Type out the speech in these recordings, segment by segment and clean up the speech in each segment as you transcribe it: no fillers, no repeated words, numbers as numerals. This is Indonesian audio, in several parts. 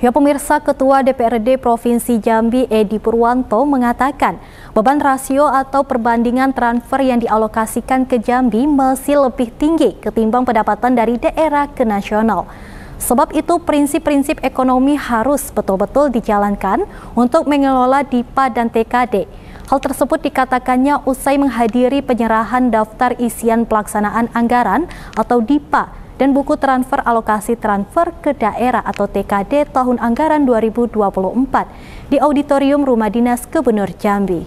Ya pemirsa, Ketua DPRD Provinsi Jambi Edi Purwanto mengatakan beban rasio atau perbandingan transfer yang dialokasikan ke Jambi masih lebih tinggi ketimbang pendapatan dari daerah ke nasional. Sebab itu prinsip-prinsip ekonomi harus betul-betul dijalankan untuk mengelola DIPA dan TKD. Hal tersebut dikatakannya usai menghadiri penyerahan daftar isian pelaksanaan anggaran atau DIPA dan buku transfer alokasi transfer ke daerah atau TKD tahun anggaran 2024 di Auditorium Rumah Dinas Gubernur Jambi.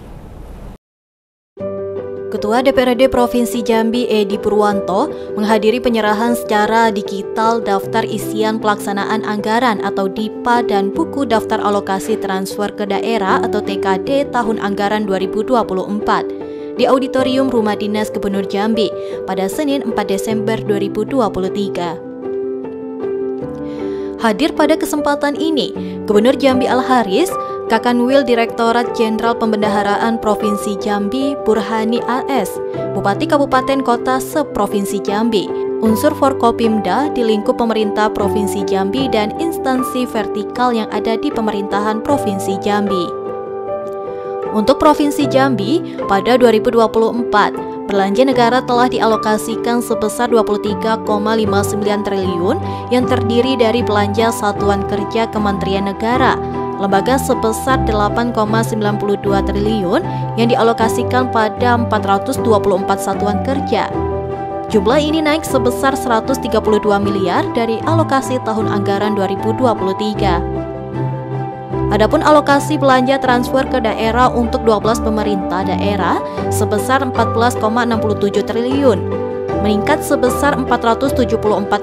Ketua DPRD Provinsi Jambi Edi Purwanto menghadiri penyerahan secara digital daftar isian pelaksanaan anggaran atau DIPA dan buku daftar alokasi transfer ke daerah atau TKD tahun anggaran 2024. Di Auditorium Rumah Dinas Gubernur Jambi pada Senin 4 Desember 2023. Hadir pada kesempatan ini, Gubernur Jambi Al Haris, Kakanwil Direktorat Jenderal Pembendaharaan Provinsi Jambi Burhani AS, Bupati Kabupaten Kota se-Provinsi Jambi, unsur Forkopimda di lingkup pemerintah Provinsi Jambi dan instansi vertikal yang ada di pemerintahan Provinsi Jambi. Untuk Provinsi Jambi, pada 2024, belanja negara telah dialokasikan sebesar 23,59 triliun yang terdiri dari belanja satuan kerja Kementerian Negara, lembaga sebesar 8,92 triliun yang dialokasikan pada 424 satuan kerja. Jumlah ini naik sebesar 132 miliar dari alokasi tahun anggaran 2023. Adapun alokasi belanja transfer ke daerah untuk 12 pemerintah daerah sebesar 14,67 triliun, meningkat sebesar 474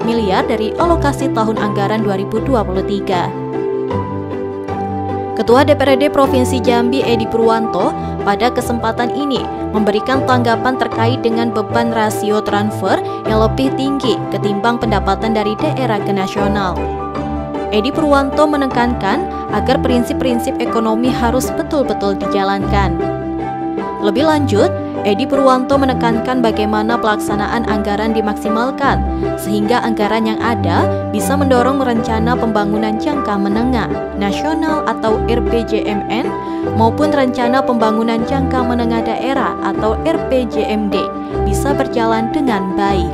miliar dari alokasi tahun anggaran 2023. Ketua DPRD Provinsi Jambi Edi Purwanto pada kesempatan ini memberikan tanggapan terkait dengan beban rasio transfer yang lebih tinggi ketimbang pendapatan dari daerah ke nasional. Edi Purwanto menekankan agar prinsip-prinsip ekonomi harus betul-betul dijalankan. Lebih lanjut, Edi Purwanto menekankan bagaimana pelaksanaan anggaran dimaksimalkan, sehingga anggaran yang ada bisa mendorong rencana pembangunan jangka menengah nasional atau RPJMN maupun rencana pembangunan jangka menengah daerah atau RPJMD bisa berjalan dengan baik.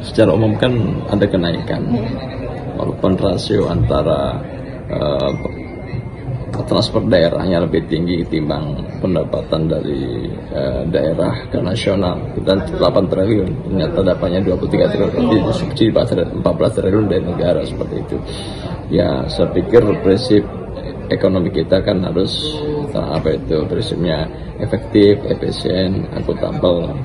Secara umum kan ada kenaikan, walaupun rasio antara transfer daerahnya lebih tinggi ketimbang pendapatan dari daerah ke nasional, dan 8 triliun ternyata dapatnya 23 triliun, disubsidi 14 triliun dari negara. Seperti itu ya, saya pikir prinsip ekonomi kita kan harus prinsipnya efektif, efisien, akuntabel,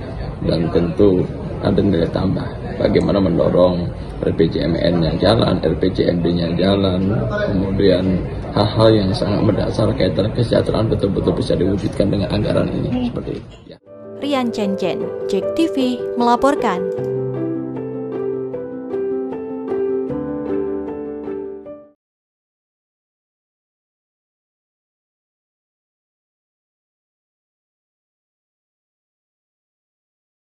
dan tentu ada nilai tambah. Bagaimana mendorong RPJMN-nya jalan, RPJMD-nya jalan, kemudian hal-hal yang sangat mendasar kaitan kesejahteraan betul-betul bisa diwujudkan dengan anggaran ini, seperti itu. Ya. Rian Cenjen, JEK TV melaporkan.